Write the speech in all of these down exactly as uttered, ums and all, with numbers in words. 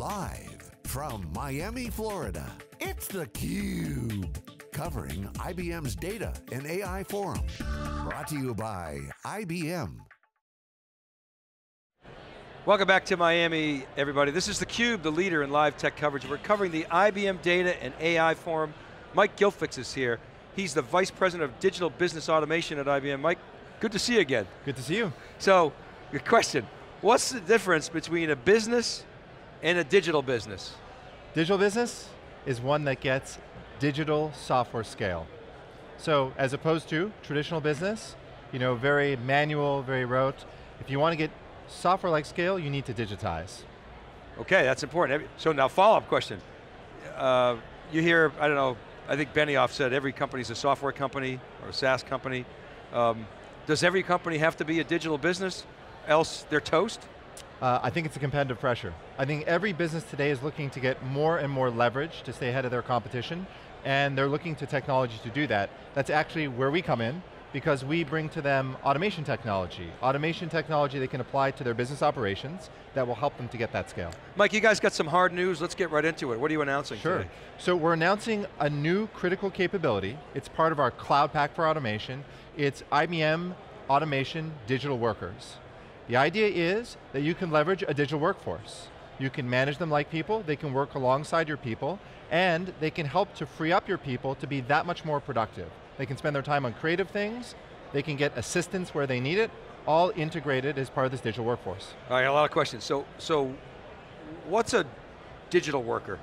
Live from Miami, Florida, it's theCUBE, covering I B M's Data and A I Forum. Brought to you by I B M. Welcome back to Miami, everybody. This is theCUBE, the leader in live tech coverage. We're covering the I B M Data and A I Forum. Mike Gilfix is here. He's the Vice President of Digital Business Automation at I B M. Mike, good to see you again. Good to see you. So, your question. What's the difference between a business and a digital business? Digital business is one that gets digital software scale. So as opposed to traditional business, you know, very manual, very rote. If you want to get software-like scale, you need to digitize. Okay, that's important. So now follow-up question. Uh, you hear, I don't know, I think Benioff said every company's a software company or a SaaS company. Um, does every company have to be a digital business? Else they're toast? Uh, I think it's a competitive pressure. I think every business today is looking to get more and more leverage to stay ahead of their competition, and they're looking to technology to do that. That's actually where we come in, because we bring to them automation technology. Automation technology they can apply to their business operations that will help them to get that scale. Mike, you guys got some hard news. Let's get right into it. What are you announcing Sure. today? So we're announcing a new critical capability. It's part of our Cloud Pak for Automation. It's I B M Automation Digital Workers. The idea is that you can leverage a digital workforce. You can manage them like people, they can work alongside your people, and they can help to free up your people to be that much more productive. They can spend their time on creative things, they can get assistance where they need it, all integrated as part of this digital workforce. All right, a lot of questions. So, so what's a digital worker?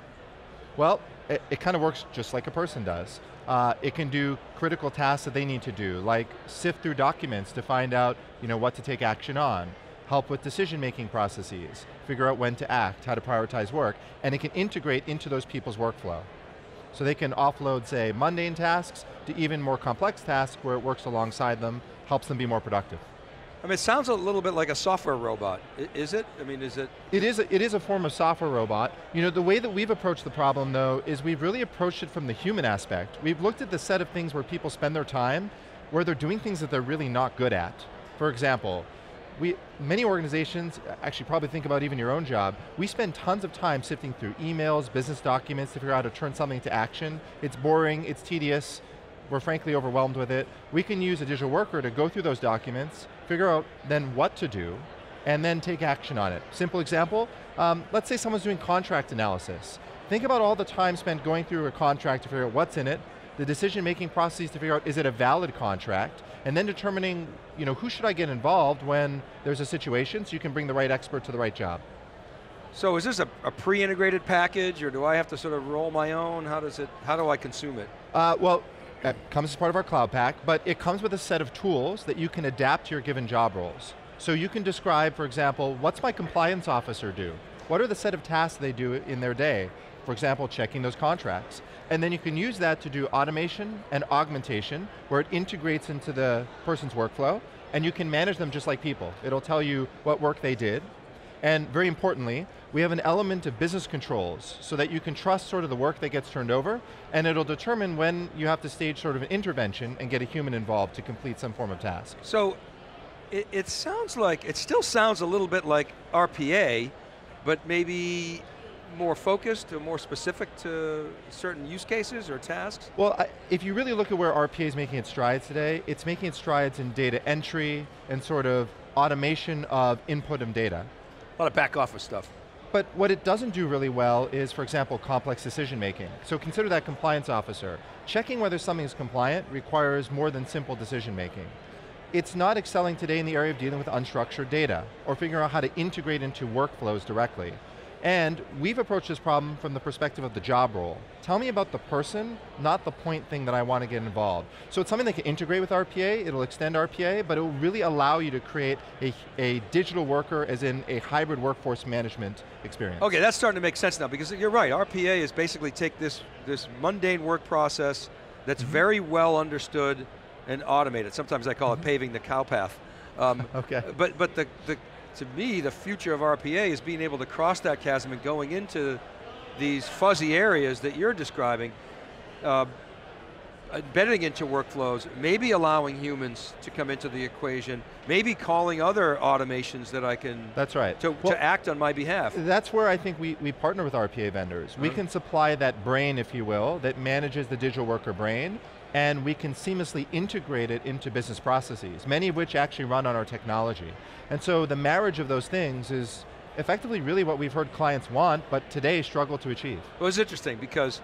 Well, it, it kind of works just like a person does. Uh, it can do critical tasks that they need to do, like sift through documents to find out, you know, what to take action on, help with decision-making processes, figure out when to act, how to prioritize work, and it can integrate into those people's workflow. So they can offload, say, mundane tasks to even more complex tasks where it works alongside them, helps them be more productive. I mean, it sounds a little bit like a software robot. Is it? I mean, is it? It is a, it is a form of software robot. You know, the way that we've approached the problem, though, is we've really approached it from the human aspect. We've looked at the set of things where people spend their time, where they're doing things that they're really not good at. For example, we, many organizations, actually probably think about even your own job, we spend tons of time sifting through emails, business documents to figure out how to turn something to action. It's boring, it's tedious, we're frankly overwhelmed with it. We can use a digital worker to go through those documents, figure out then what to do, and then take action on it. Simple example, um, let's say someone's doing contract analysis. Think about all the time spent going through a contract to figure out what's in it, the decision-making processes to figure out is it a valid contract, and then determining, you know, who should I get involved when there's a situation so you can bring the right expert to the right job. So is this a, a pre-integrated package, or do I have to sort of roll my own? How does it, how do I consume it? Uh, well, it comes as part of our Cloud Pak, but it comes with a set of tools that you can adapt to your given job roles. So you can describe, for example, what's my compliance officer do? What are the set of tasks they do in their day? For example, checking those contracts. And then you can use that to do automation and augmentation, where it integrates into the person's workflow, and you can manage them just like people. It'll tell you what work they did, and very importantly, we have an element of business controls so that you can trust sort of the work that gets turned over, and it'll determine when you have to stage sort of an intervention and get a human involved to complete some form of task. So, it, it sounds like, it still sounds a little bit like R P A, but maybe more focused or more specific to certain use cases or tasks? Well, I, if you really look at where R P A is making its strides today, it's making its strides in data entry and sort of automation of input and data. A lot of back office stuff. But what it doesn't do really well is, for example, complex decision making. So consider that compliance officer. Checking whether something is compliant requires more than simple decision making. It's not excelling today in the area of dealing with unstructured data or figuring out how to integrate into workflows directly. And we've approached this problem from the perspective of the job role. Tell me about the person, not the point thing that I want to get involved. So it's something that can integrate with R P A, it'll extend R P A, but it'll really allow you to create a, a digital worker, as in a hybrid workforce management experience. Okay, that's starting to make sense now, because you're right, R P A is basically take this, this mundane work process that's mm-hmm. very well understood and automated. Sometimes I call mm-hmm. it paving the cow path. Um, okay. But, but the, the to me, the future of R P A is being able to cross that chasm and going into these fuzzy areas that you're describing. Uh, embedding into workflows, maybe allowing humans to come into the equation, maybe calling other automations that I can that's right. to, well, to act on my behalf. That's where I think we, we partner with R P A vendors. Mm-hmm. We can supply that brain, if you will, that manages the digital worker brain, and we can seamlessly integrate it into business processes, many of which actually run on our technology. And so the marriage of those things is effectively really what we've heard clients want, but today struggle to achieve. Well, it's interesting because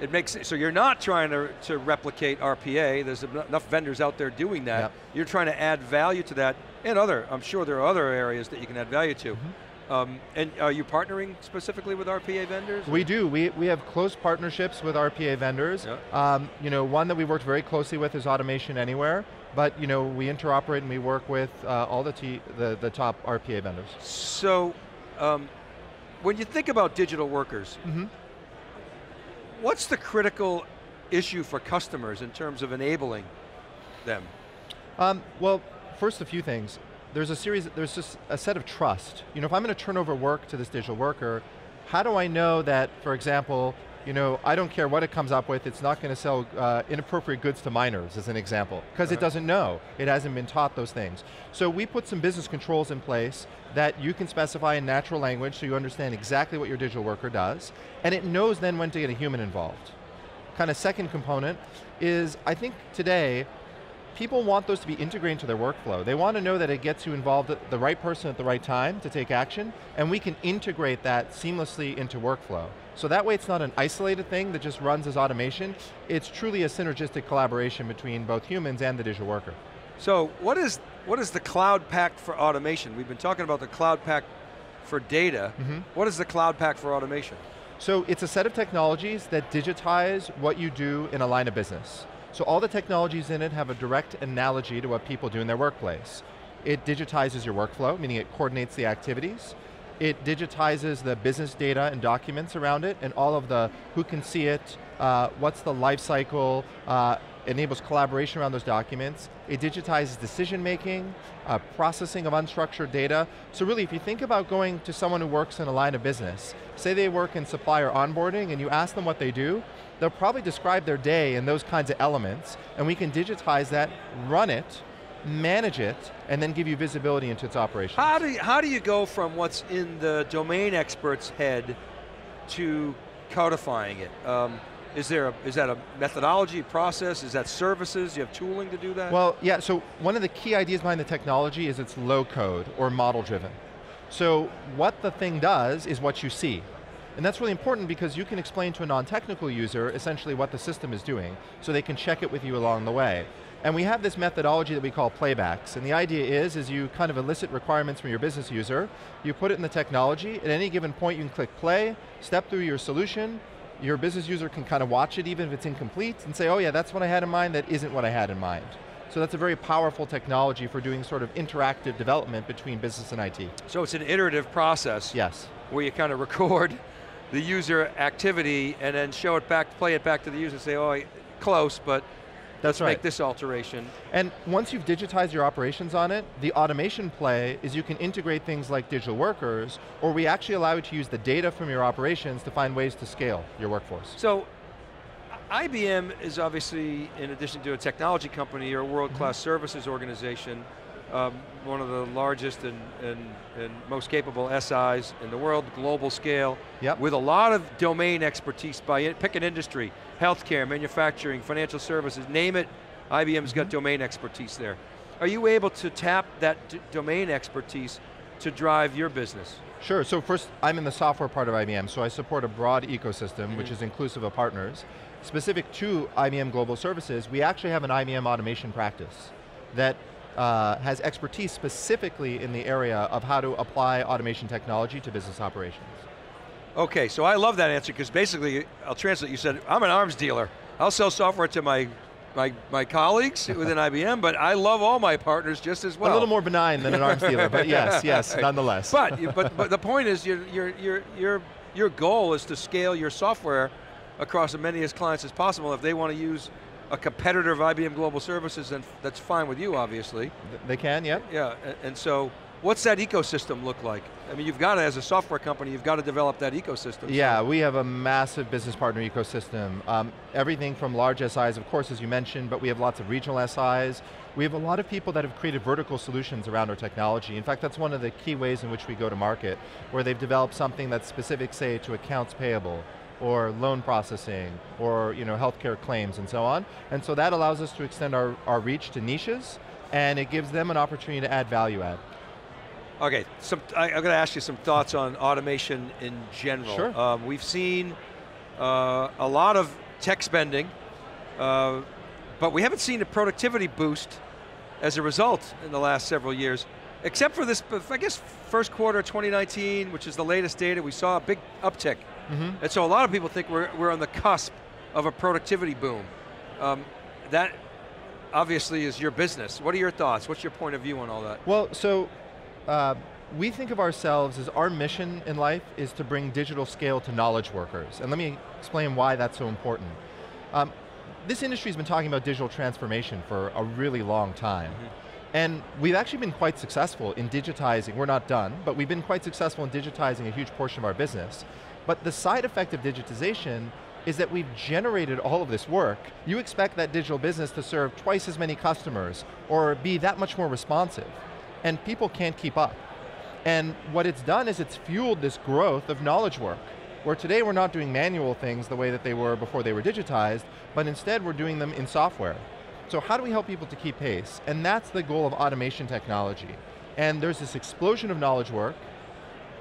it makes, so you're not trying to, to replicate R P A, there's enough vendors out there doing that. Yep. You're trying to add value to that, and other, I'm sure there are other areas that you can add value to. Mm-hmm. um, and are you partnering specifically with R P A vendors? We or? do, we, we have close partnerships with R P A vendors. Yep. Um, you know, one that we worked very closely with is Automation Anywhere, but you know, we interoperate and we work with uh, all the, t the, the top R P A vendors. So, um, when you think about digital workers, mm-hmm. what's the critical issue for customers in terms of enabling them? Um, well, first a few things. There's a series, there's just a set of trust. You know, if I'm going to turn over work to this digital worker, how do I know that, for example, you know, I don't care what it comes up with, it's not going to sell uh, inappropriate goods to minors, as an example, because it doesn't know. It hasn't been taught those things. So we put some business controls in place that you can specify in natural language so you understand exactly what your digital worker does, and it knows then when to get a human involved. Kind of second component is, I think today, people want those to be integrated into their workflow. They want to know that it gets you involved, the right person at the right time to take action, and we can integrate that seamlessly into workflow. So that way it's not an isolated thing that just runs as automation, it's truly a synergistic collaboration between both humans and the digital worker. So what is, what is the Cloud Pak for Automation? We've been talking about the Cloud Pak for Data. Mm-hmm. What is the Cloud Pak for Automation? So it's a set of technologies that digitize what you do in a line of business. So all the technologies in it have a direct analogy to what people do in their workplace. It digitizes your workflow, meaning it coordinates the activities. It digitizes the business data and documents around it and all of the who can see it, uh, what's the life cycle, uh, enables collaboration around those documents. It digitizes decision making, uh, processing of unstructured data. So really, if you think about going to someone who works in a line of business, say they work in supplier onboarding and you ask them what they do, they'll probably describe their day in those kinds of elements, and we can digitize that, run it, manage it, and then give you visibility into its operations. How do you, how do you go from what's in the domain expert's head to codifying it? Um, is, there a, is that a methodology process? Is that services? Do you have tooling to do that? Well, yeah, so one of the key ideas behind the technology is it's low code or model driven. So what the thing does is what you see. And that's really important because you can explain to a non-technical user essentially what the system is doing, so they can check it with you along the way. And we have this methodology that we call playbacks, and the idea is, is you kind of elicit requirements from your business user, you put it in the technology, at any given point you can click play, step through your solution, your business user can kind of watch it even if it's incomplete, and say, oh yeah, that's what I had in mind, that isn't what I had in mind. So that's a very powerful technology for doing sort of interactive development between business and I T. So it's an iterative process. Yes. Where you kind of record the user activity and then show it back, play it back to the user and say, oh, close, but let's make this alteration. And once you've digitized your operations on it, the automation play is you can integrate things like digital workers, or we actually allow you to use the data from your operations to find ways to scale your workforce. So, I B M is obviously, in addition to a technology company, you're a world-class mm-hmm. services organization, um, one of the largest and, and, and most capable S Is in the world, global scale, yep. with a lot of domain expertise by it. Pick an industry, healthcare, manufacturing, financial services, name it, I B M's mm-hmm. got domain expertise there. Are you able to tap that domain expertise to drive your business? Sure, so first, I'm in the software part of I B M, so I support a broad ecosystem, mm-hmm. which is inclusive of partners. Specific to I B M Global Services, we actually have an I B M automation practice that Uh, has expertise specifically in the area of how to apply automation technology to business operations. Okay, so I love that answer because basically, I'll translate, you said, I'm an arms dealer. I'll sell software to my, my, my colleagues within I B M, but I love all my partners just as well. A little more benign than an arms dealer, but yes, yes, nonetheless. But, but, but the point is, your, your, your, your goal is to scale your software across as many as clients as possible. If they want to use a competitor of I B M Global Services, and that's fine with you, obviously. They can, yeah. Yeah, and so What's that ecosystem look like? I mean, you've got to, as a software company, you've got to develop that ecosystem. Yeah, so. We have a massive business partner ecosystem. Um, everything from large S Is, of course, as you mentioned, but we have lots of regional S Is. We have a lot of people that have created vertical solutions around our technology. In fact, that's one of the key ways in which we go to market, where they've developed something that's specific, say, to accounts payable, or loan processing, or you know, healthcare claims, and so on. And so that allows us to extend our, our reach to niches, and it gives them an opportunity to add value add. Okay, some, I, I'm going to ask you some thoughts on automation in general. Sure. Um, we've seen uh, a lot of tech spending, uh, but we haven't seen a productivity boost as a result in the last several years, except for this, I guess, first quarter of twenty nineteen, which is the latest data, we saw a big uptick. Mm-hmm. And so a lot of people think we're, we're on the cusp of a productivity boom. Um, that obviously is your business. What are your thoughts? What's your point of view on all that? Well, so. Uh, we think of ourselves as our mission in life is to bring digital scale to knowledge workers. And let me explain why that's so important. Um, this industry's been talking about digital transformation for a really long time. Mm-hmm. And we've actually been quite successful in digitizing, we're not done, but we've been quite successful in digitizing a huge portion of our business. But the side effect of digitization is that we've generated all of this work. You expect that digital business to serve twice as many customers or be that much more responsive. And people can't keep up. And what it's done is it's fueled this growth of knowledge work, where today we're not doing manual things the way that they were before they were digitized, but instead we're doing them in software. So how do we help people to keep pace? And that's the goal of automation technology. And there's this explosion of knowledge work.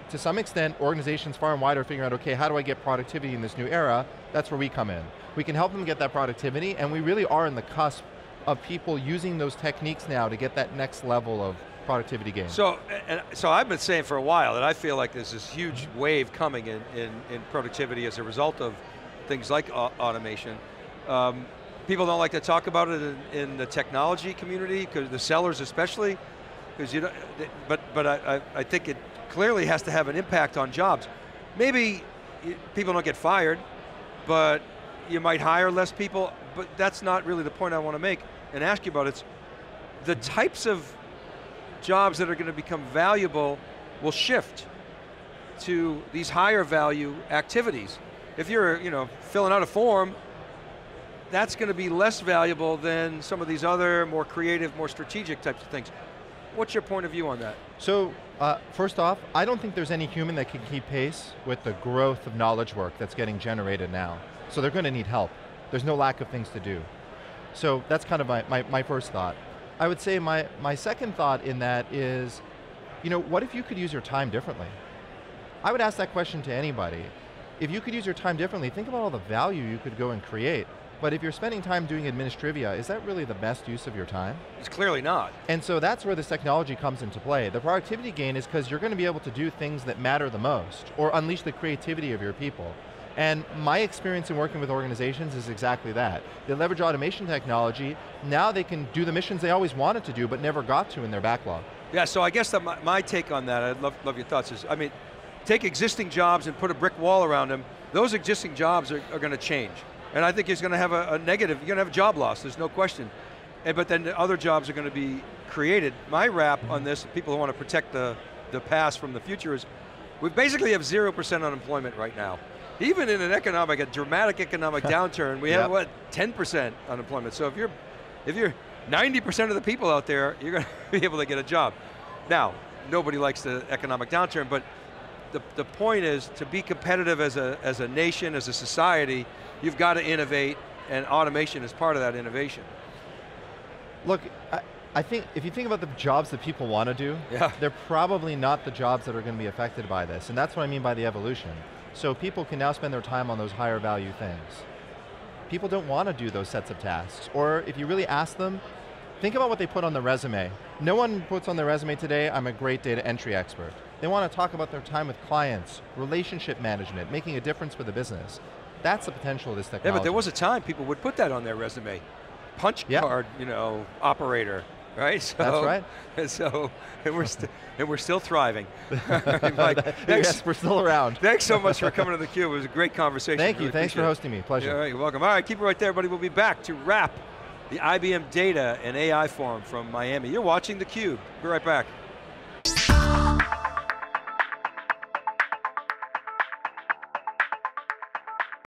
To some extent, organizations far and wide are figuring out, okay, how do I get productivity in this new era? That's where we come in. We can help them get that productivity, and we really are in the cusp of people using those techniques now to get that next level of productivity gain. So, and, so I've been saying for a while that I feel like there's this huge wave coming in, in, in productivity as a result of things like uh, automation. Um, people don't like to talk about it in, in the technology community, because the sellers especially, because you know, but, but I, I, I think it clearly has to have an impact on jobs. Maybe people don't get fired, but you might hire less people, but that's not really the point I want to make and ask you about. It's the types of jobs that are going to become valuable will shift to these higher value activities. If you're, you know, filling out a form, that's going to be less valuable than some of these other more creative, more strategic types of things. What's your point of view on that? So, uh, first off, I don't think there's any human that can keep pace with the growth of knowledge work that's getting generated now. So they're going to need help. There's no lack of things to do. So that's kind of my, my, my first thought. I would say my, my second thought in that is, you know, what if you could use your time differently? I would ask that question to anybody. If you could use your time differently, think about all the value you could go and create. But if you're spending time doing administrivia, is that really the best use of your time? It's clearly not. And so that's where this technology comes into play. The productivity gain is because you're going to be able to do things that matter the most, or unleash the creativity of your people. And my experience in working with organizations is exactly that. They leverage automation technology, now they can do the missions they always wanted to do but never got to in their backlog. Yeah, so I guess that my, my take on that, I'd love, love your thoughts, is, I mean, take existing jobs and put a brick wall around them, those existing jobs are, are going to change. And I think it's going to have a, a negative, you're going to have job loss, there's no question. And, but then the other jobs are going to be created. My wrap on this, people who want to protect the, the past from the future is, we basically have zero percent unemployment right now. Even in an economic, a dramatic economic downturn, we yep. have what, ten percent unemployment. So if you're, if you're ninety percent of the people out there, you're going to be able to get a job. Now, nobody likes the economic downturn, but the, the point is to be competitive as a, as a nation, as a society, you've got to innovate, and automation is part of that innovation. Look, I, I think, if you think about the jobs that people want to do, yeah. they're probably not the jobs that are going to be affected by this, and that's what I mean by the evolution. So people can now spend their time on those higher value things. People don't want to do those sets of tasks, or if you really ask them, think about what they put on their resume. No one puts on their resume today, I'm a great data entry expert. They want to talk about their time with clients, relationship management, making a difference for the business. That's the potential of this technology. Yeah, but there was a time people would put that on their resume. Punch yep. card, you know, operator. Right? So, that's right. And so, and we're, st and we're still thriving. Right, Mike, thanks, yes, we're still around. Thanks so much for coming to theCUBE. It was a great conversation. Thank you, really thanks for hosting me, pleasure. Yeah, all right, you're welcome. All right, keep it right there, everybody. We'll be back to wrap the I B M Data and A I Forum from Miami. You're watching theCUBE. Be right back.